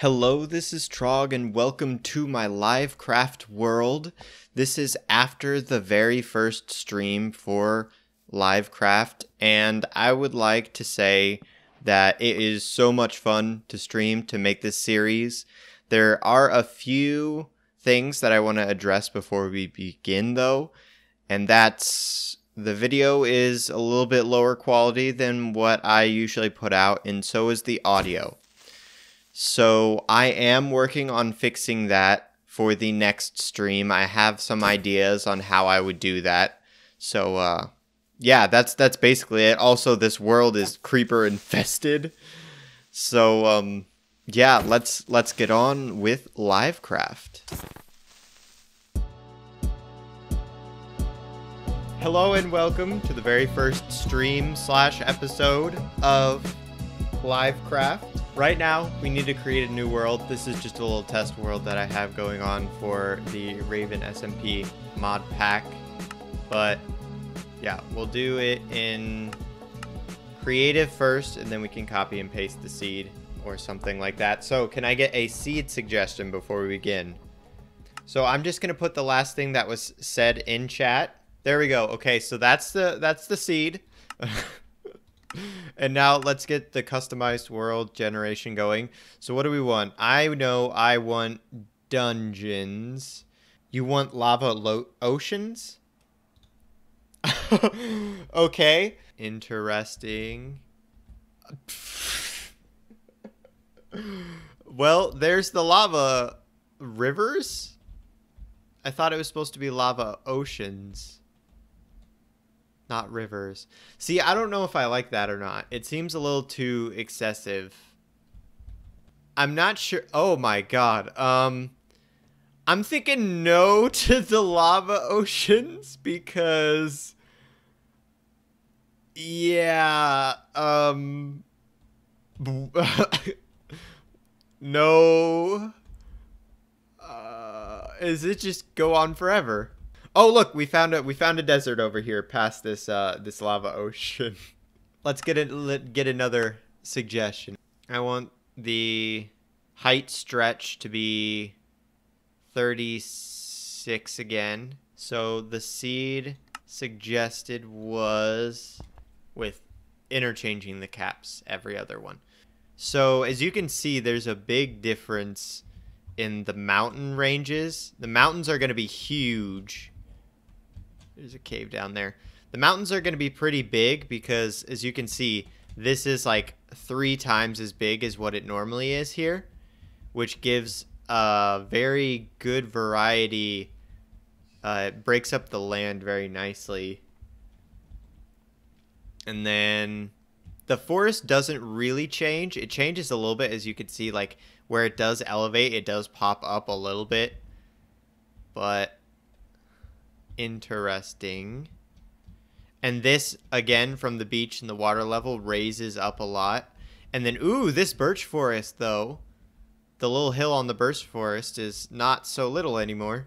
Hello, this is Trog and welcome to my LiveCraft world. This is after the very first stream for LiveCraft, and I would like to say that it is so much fun to stream, to make this series. There are a few things that I want to address before we begin though, and that's the video is a little bit lower quality than what I usually put out, and so is the audio. So I am working on fixing that for the next stream. I have some ideas on how I would do that. So yeah, that's basically it. Also, this world is creeper infested. So yeah, let's get on with LiveCraft. Hello and welcome to the very first stream slash episode of LiveCraft. Right now, we need to create a new world. This is just a little test world that I have going on for the Raven SMP mod pack. But yeah, we'll do it in creative first, and then we can copy and paste the seed or something like that. So can I get a seed suggestion before we begin? So I'm just gonna put the last thing that was said in chat. There we go. Okay, so that's the seed. And now let's get the customized world generation going. So what do we want? I know I want dungeons. You want lava oceans? Okay. Interesting. Well, there's the lava rivers. I thought it was supposed to be lava oceans, not rivers. See, I don't know if I like that or not. It seems a little too excessive. I'm not sure. Oh my God. I'm thinking no to the lava oceans because, yeah, no. Is it just go on forever? Oh look, we found a desert over here past this this lava ocean. Let's get another suggestion. I want the height stretch to be 36 again. So the seed suggested was with interchanging the caps every other one. So as you can see, there's a big difference in the mountain ranges. The mountains are going to be huge. There's a cave down there. The mountains are going to be pretty big because, as you can see, this is like 3 times as big as what it normally is here, which gives a very good variety. It breaks up the land very nicely. And then the forest doesn't really change. It changes a little bit, as you can see, like where it does elevate, it does pop up a little bit, but interesting. And this, again, from the beach and the water level, raises up a lot. And then, ooh, this birch forest, though. The little hill on the birch forest is not so little anymore.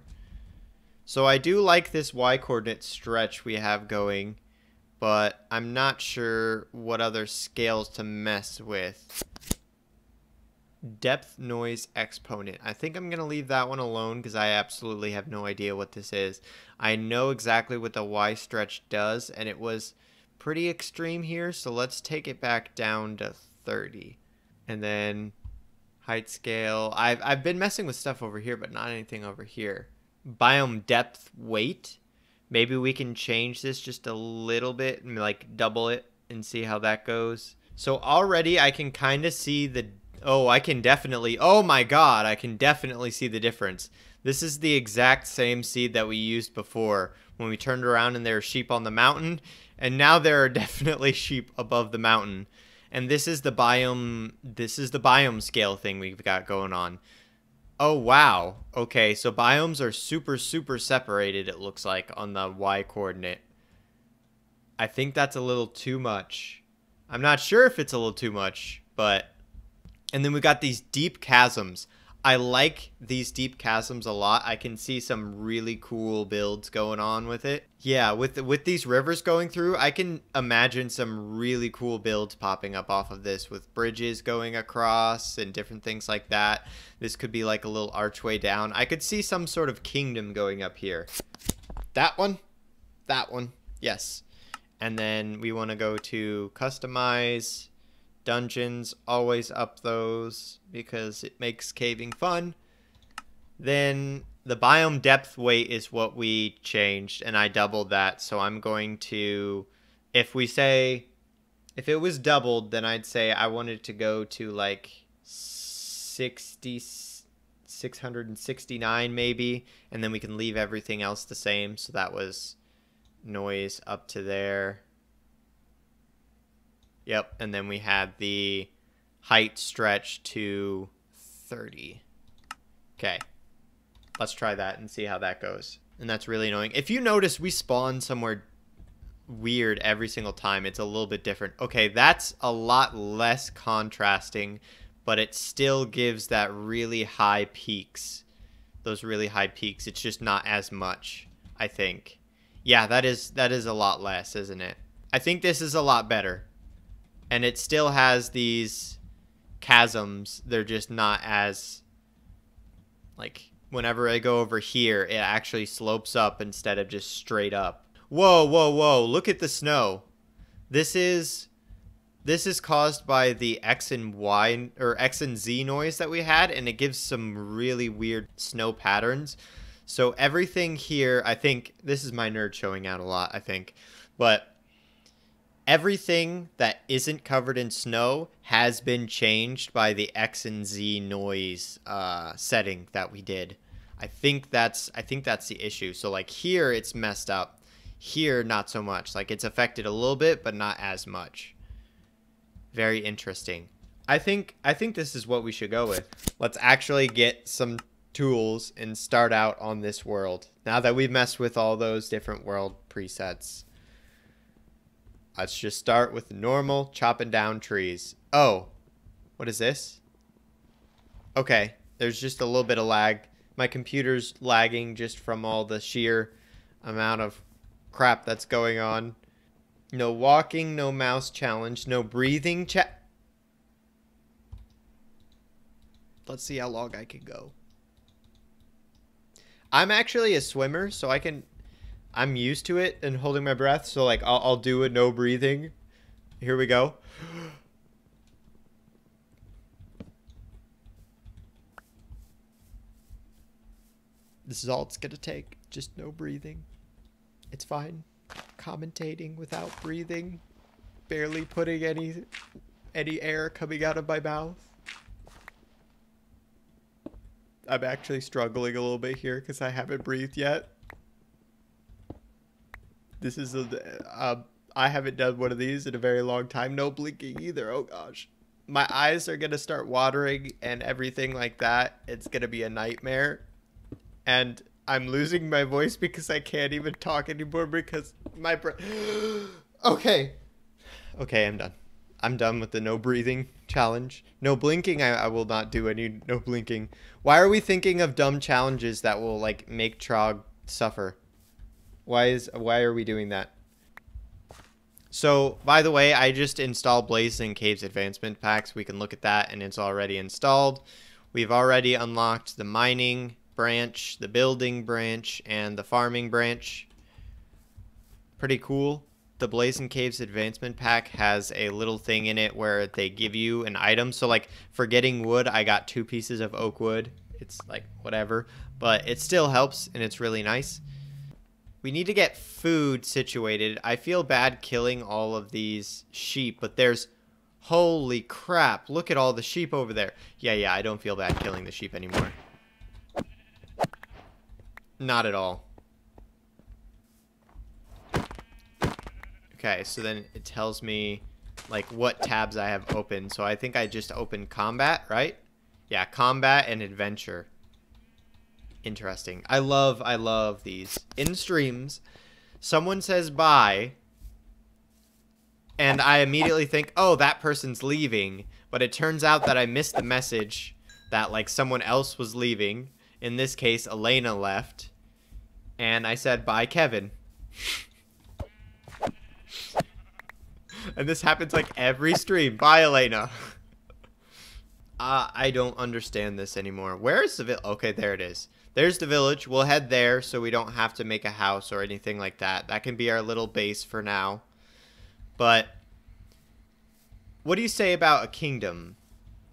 So I do like this Y-coordinate stretch we have going, but I'm not sure what other scales to mess with. Depth noise exponent. I think I'm going to leave that one alone because I absolutely have no idea what this is. I know exactly what the Y stretch does, and it was pretty extreme here, so let's take it back down to 30. And then height scale. I've been messing with stuff over here, but not anything over here. Biome depth weight. Maybe we can change this just a little bit and like double it and see how that goes. So already I can kind of see the I can definitely see the difference. This is the exact same seed that we used before when we turned around and there were sheep on the mountain. And now there are definitely sheep above the mountain. And this is the biome scale thing we've got going on. Oh, wow. Okay, so biomes are super, super separated, it looks like, on the Y coordinate. I think that's a little too much. I'm not sure if it's a little too much, but... And then we got these deep chasms. I like these deep chasms a lot. I can see some really cool builds going on with it. Yeah, with these rivers going through, I can imagine some really cool builds popping up off of this with bridges going across and different things like that. This could be like a little archway down. I could see some sort of kingdom going up here. That one, yes. And then we want to go to customize dungeons, always up those because it makes caving fun. Then the biome depth weight is what we changed, and I doubled that. So I'm going to, if it was doubled, then I'd say I wanted to go to like 669 maybe, and then we can leave everything else the same. So that was noise up to there. Yep, and then we had the height stretch to 30. Okay, let's try that and see how that goes. And that's really annoying. If you notice, we spawn somewhere weird every single time. It's a little bit different. Okay, that's a lot less contrasting, but it still gives that really high peaks. Those really high peaks. It's just not as much, I think. Yeah, that is a lot less, isn't it? I think this is a lot better. And it still has these chasms. They're just not as, like, whenever I go over here, it actually slopes up instead of just straight up. Whoa, whoa, whoa. Look at the snow. This is caused by the X and Y, or X and Z noise that we had, and it gives some really weird snow patterns. So everything here, I think, this is my nerd showing out a lot, I think, but everything that isn't covered in snow has been changed by the X and Z noise setting that we did. I think that's the issue. So like here it's messed up. Here not so much. Like it's affected a little bit, but not as much. Very interesting. I think this is what we should go with. Let's actually get some tools and start out on this world. Now that we've messed with all those different world presets. Let's just start with normal chopping down trees. Oh, what is this? Okay, there's just a little bit of lag. My computer's lagging just from all the sheer amount of crap that's going on. No walking, no mouse challenge, no breathing Let's see how long I can go. I'm actually a swimmer, so I'm used to it and holding my breath, so like I'll do a no breathing. Here we go. This is all it's gonna take, just no breathing. It's fine. Commentating without breathing, barely putting any air coming out of my mouth. I'm actually struggling a little bit here because I haven't breathed yet. This is I haven't done one of these in a very long time. No blinking either. Oh gosh. My eyes are going to start watering and everything like that. It's going to be a nightmare. And I'm losing my voice because I can't even talk anymore because my breath. Okay. Okay, I'm done. I'm done with the no breathing challenge. No blinking. I will not do any no blinking. Why are we thinking of dumb challenges that will like make Trog suffer? Why are we doing that? So, by the way, I just installed Blaze and Caves advancement packs. We can look at that, and it's already installed. We've already unlocked the mining branch, the building branch, and the farming branch. Pretty cool. The Blaze and Caves advancement pack has a little thing in it where they give you an item. So, like, for getting wood, I got 2 pieces of oak wood. It's, like, whatever. But it still helps, and it's really nice. We need to get food situated. I feel bad killing all of these sheep, but there's... Holy crap, look at all the sheep over there. Yeah, I don't feel bad killing the sheep anymore. Not at all. Okay, so then it tells me, like, what tabs I have open. So I think I just opened combat, right? Yeah, combat and adventure. Interesting. I love these. In streams, someone says bye, and I immediately think, oh, that person's leaving. But it turns out that I missed the message that like someone else was leaving. In this case, Elena left. And I said, bye, Kevin. And this happens like every stream. Bye, Elena. I don't understand this anymore. Where is the village? Okay, there it is. There's the village. We'll head there so we don't have to make a house or anything like that. That can be our little base for now. But what do you say about a kingdom?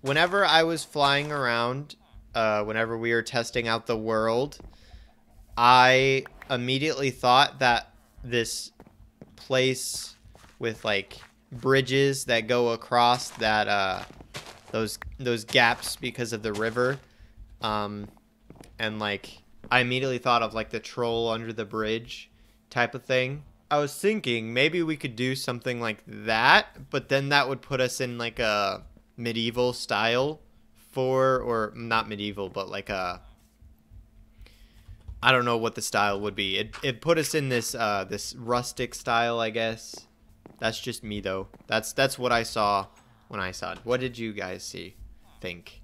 Whenever I was flying around, whenever we were testing out the world, I immediately thought that this place with like bridges that go across that those gaps because of the river, and like I immediately thought of like the troll under the bridge type of thing. I was thinking maybe we could do something like that, but then that would put us in like a medieval style or not medieval, but like a, I don't know what the style would be. It put us in this this rustic style, I guess. That's just me though. That's what I saw when I saw it. What did you guys see? Think.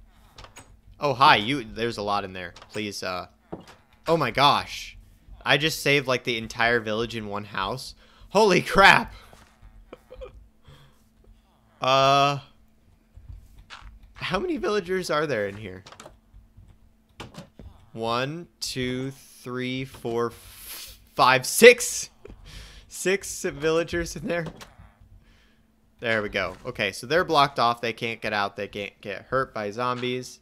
Oh hi, you, there's a lot in there. Please oh my gosh. I just saved like the entire village in one house. Holy crap. How many villagers are there in here? 1, 2, 3, 4, 5, 6. 6 villagers in there. There we go. Okay, so they're blocked off. They can't get out. They can't get hurt by zombies.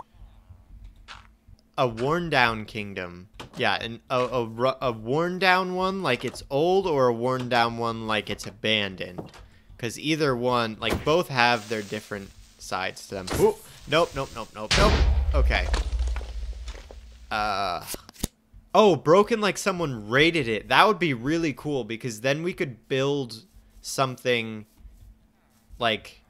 A worn down kingdom. Yeah, and a worn down one like it's old, or a worn down one like it's abandoned. Because either one, like both have their different sides to them. Ooh, nope, nope, nope, nope, nope. Okay. Oh, broken like someone raided it. That would be really cool because then we could build something like,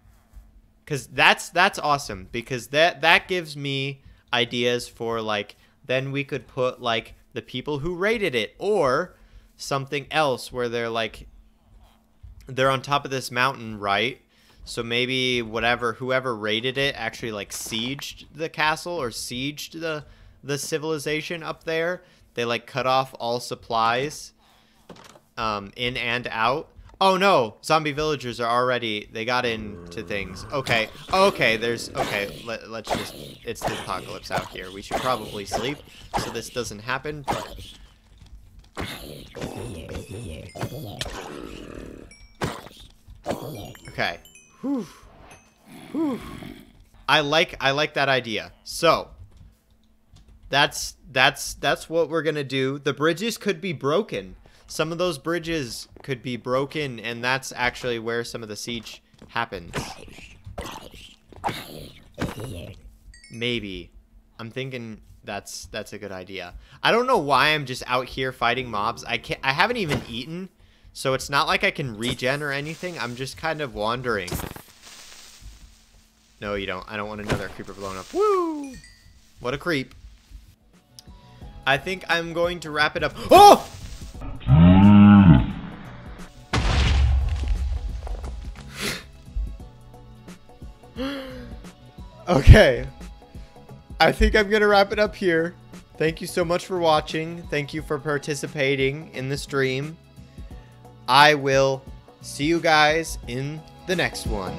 because that's awesome, because that gives me ideas for like, then we could put like the people who raided it or something else where they're like, they're on top of this mountain, right? So maybe whoever raided it actually like sieged the castle or sieged the civilization up there. They like cut off all supplies in and out. Oh no, zombie villagers are already, they got into things. Okay, okay, there's, okay, let's just, it's the apocalypse out here. We should probably sleep so this doesn't happen. But... okay. Whew. Whew. I like that idea. So that's what we're gonna do. The bridges could be broken. Some of those bridges could be broken, and that's actually where some of the siege happens. Maybe. I'm thinking that's a good idea. I don't know why I'm just out here fighting mobs. I haven't even eaten, so it's not like I can regen or anything. I'm just kind of wandering. No, you don't. I don't want another creeper blown up. Woo! What a creep. I think I'm going to wrap it up. Oh! Okay. I think I'm going to wrap it up here. Thank you so much for watching. Thank you for participating in the stream. I will see you guys in the next one.